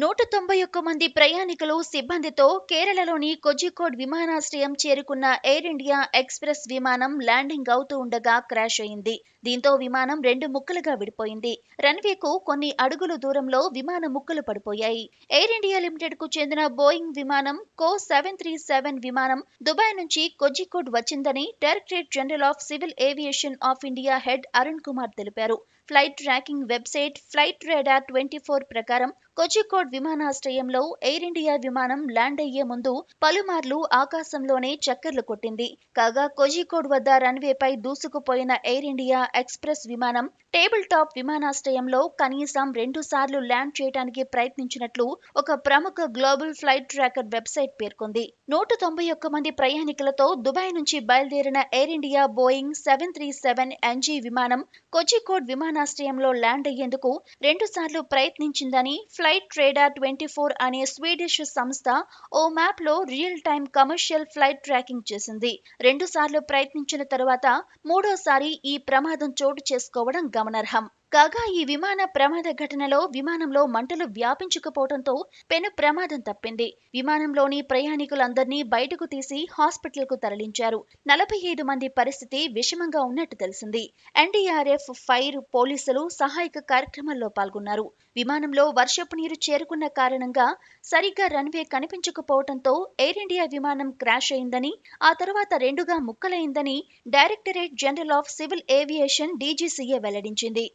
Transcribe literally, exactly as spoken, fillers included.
నూట తొంభై ఒక్క మంది ప్రయాణికులు సిబ్బందితో కేరళలోని కోజికోడ్ విమానాశ్రయం చేరుకున్న ఎయిర్ ఇండియా ఎక్స్‌ప్రెస్ విమానం ల్యాండింగ్ అవుతూ ఉండగా క్రాష్ అయింది. దీంతో విమానం రెండు ముక్కలుగా విడిపోయింది. రన్వేకు కొన్ని అడుగుల దూరంలో విమాన ముక్కలు పడిపోయాయి. ఎయిర్ ఇండియా లిమిటెడ్ కు చెందిన బోయింగ్ విమానం కో సెవెన్ త్రీ సెవెన్ విమానం దుబాయ్ నుంచి కోజికోడ్ వచ్చిందని directorate general of civil aviation of India head Arun Kumar తెలిపారు. Flight tracking website flight radar ఇరవై నాలుగు ప్రకారం కోజికోడ్ విమానాశ్రయంలో ఎయిర్ ఇండియా విమానం ల్యాండ్ అయ్యే ముందు పలుమార్లు ఆకాశంలోనే చక్కర్లు కొట్టింది. కాగా కోజికోడ్ వద్ద రన్వేపై దూసుకుపోయిన ఎయిర్ ఇండియా ఎక్స్‌ప్రెస్ విమానం టేబుల్ టాప్ విమానాశ్రయంలో కనీసం రెండు సార్లు ల్యాండ్ చేయడానికి ప్రయత్నించినట్లు ఒక ప్రముఖ గ్లోబల్ ఫ్లైట్ ట్రాకర్ వెబ్సైట్ పేర్కొంది. నూట తొంభై ఒక్క మంది ప్రయాణికులతో దుబాయ్ నుంచి బయలుదేరిన air India Boeing seven three seven NG విమానం కోజికోడ్ విమానాశ్రయంలో ల్యాండ్ అయ్యేందుకు రెండు సార్లు ప్రయత్నించిందని ఫ్లైట్ రాడార్ ఇరవై నాలుగు అనే స్వీడిష్ సంస్థ ఓ మ్యాప్ లో real time commercial flight tracking చేసింది. రెండు సార్లు ప్రయత్నించిన తర్వాత మూడోసారి ఈ ప్రమాదం చోటు చేసుకోవడం గమనార్హం. కాగా ఈ విమాన ప్రమాద ఘటనలో విమానంలో మంటలు వ్యాపించకపోవడంతో పెను ప్రమాదం తప్పింది. విమానంలోని ప్రయాణికులందరినీ బయటకు తీసి హాస్పిటల్ కు తరలించారు. నలభై ఐదు మంది పరిస్థితి విషమంగా ఉన్నట్టు తెలిసింది. ఎన్డీఆర్ఎఫ్, ఫైర్, పోలీసులు సహాయక కార్యక్రమాల్లో పాల్గొన్నారు. విమానంలో వర్షపు నీరు చేరుకున్న కారణంగా సరిగ్గా రన్వే కనిపించకపోవడంతో ఎయిర్ ఇండియా విమానం క్రాష్ అయిందని, ఆ తర్వాత రెండుగా ముక్కలైందని directorate general of civil aviation DGCA వెల్లడించింది.